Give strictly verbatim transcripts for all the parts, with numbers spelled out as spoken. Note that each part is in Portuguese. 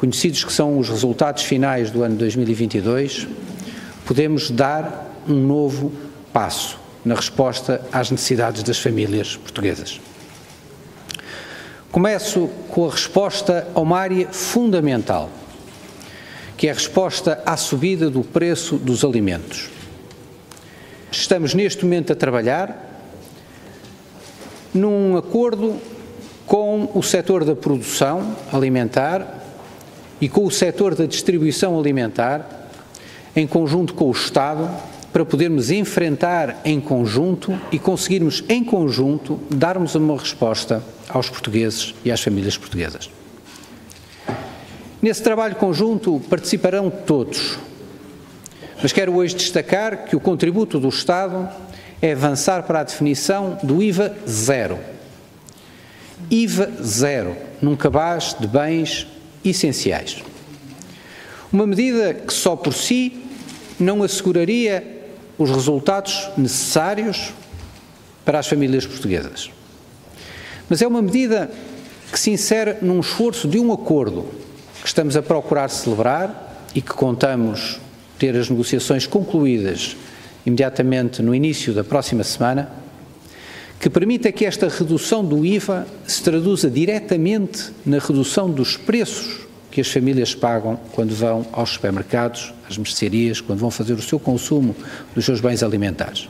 Conhecidos que são os resultados finais do ano dois mil e vinte e dois, podemos dar um novo passo na resposta às necessidades das famílias portuguesas. Começo com a resposta a uma área fundamental, que é a resposta à subida do preço dos alimentos. Estamos neste momento a trabalhar num acordo com o setor da produção alimentar e com o setor da distribuição alimentar, em conjunto com o Estado, para podermos enfrentar em conjunto e conseguirmos em conjunto darmos uma resposta aos portugueses e às famílias portuguesas. Nesse trabalho conjunto participarão todos, mas quero hoje destacar que o contributo do Estado é avançar para a definição do I V A zero. I V A zero num cabaz de bens essenciais. Uma medida que só por si não asseguraria os resultados necessários para as famílias portuguesas. Mas é uma medida que se insere num esforço de um acordo que estamos a procurar celebrar e que contamos ter as negociações concluídas imediatamente no início da próxima semana, que permita que esta redução do I V A se traduza diretamente na redução dos preços que as famílias pagam quando vão aos supermercados, às mercearias, quando vão fazer o seu consumo dos seus bens alimentares.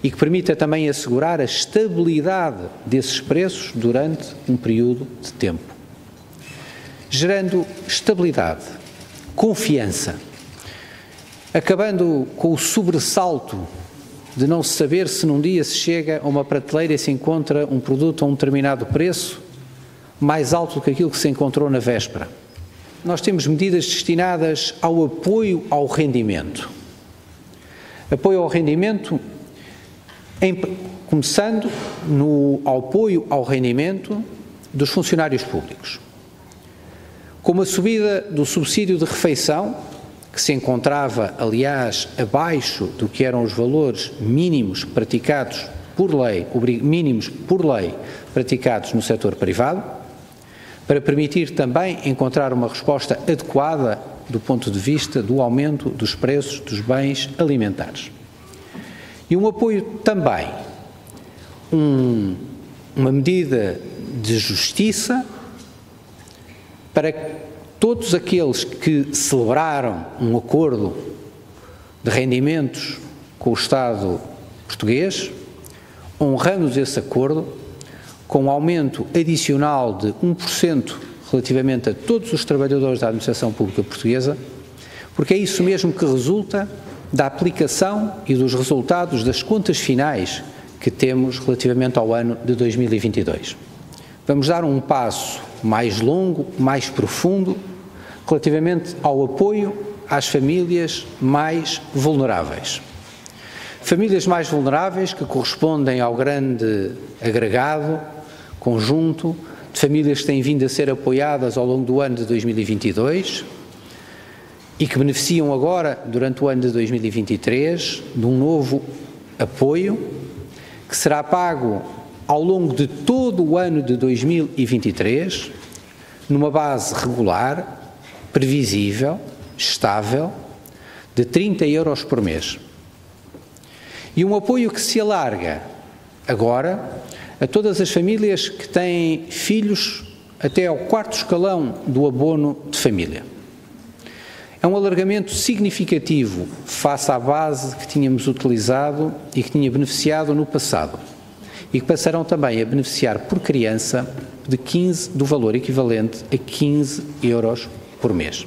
E que permita também assegurar a estabilidade desses preços durante um período de tempo, gerando estabilidade, confiança, acabando com o sobressalto de não se saber se num dia se chega a uma prateleira e se encontra um produto a um determinado preço mais alto do que aquilo que se encontrou na véspera. Nós temos medidas destinadas ao apoio ao rendimento. Apoio ao rendimento, em, começando no apoio ao rendimento dos funcionários públicos, como a subida do subsídio de refeição, que se encontrava, aliás, abaixo do que eram os valores mínimos praticados por lei, mínimos por lei praticados no setor privado, para permitir também encontrar uma resposta adequada do ponto de vista do aumento dos preços dos bens alimentares. E um apoio também, um, uma medida de justiça para que todos aqueles que celebraram um acordo de rendimentos com o Estado português, honramos esse acordo com um aumento adicional de um por cento relativamente a todos os trabalhadores da administração pública portuguesa, porque é isso mesmo que resulta da aplicação e dos resultados das contas finais que temos relativamente ao ano de dois mil e vinte e dois. Vamos dar um passo mais longo, mais profundo, relativamente ao apoio às famílias mais vulneráveis. Famílias mais vulneráveis que correspondem ao grande agregado, conjunto, de famílias que têm vindo a ser apoiadas ao longo do ano de dois mil e vinte e dois e que beneficiam agora, durante o ano de dois mil e vinte e três, de um novo apoio que será pago ao longo de todo o ano de dois mil e vinte e três, numa base regular, previsível, estável, de trinta euros por mês. E um apoio que se alarga agora a todas as famílias que têm filhos até ao quarto escalão do abono de família. É um alargamento significativo face à base que tínhamos utilizado e que tinha beneficiado no passado, e que passarão também a beneficiar por criança de quinze, do valor equivalente a quinze euros por mês.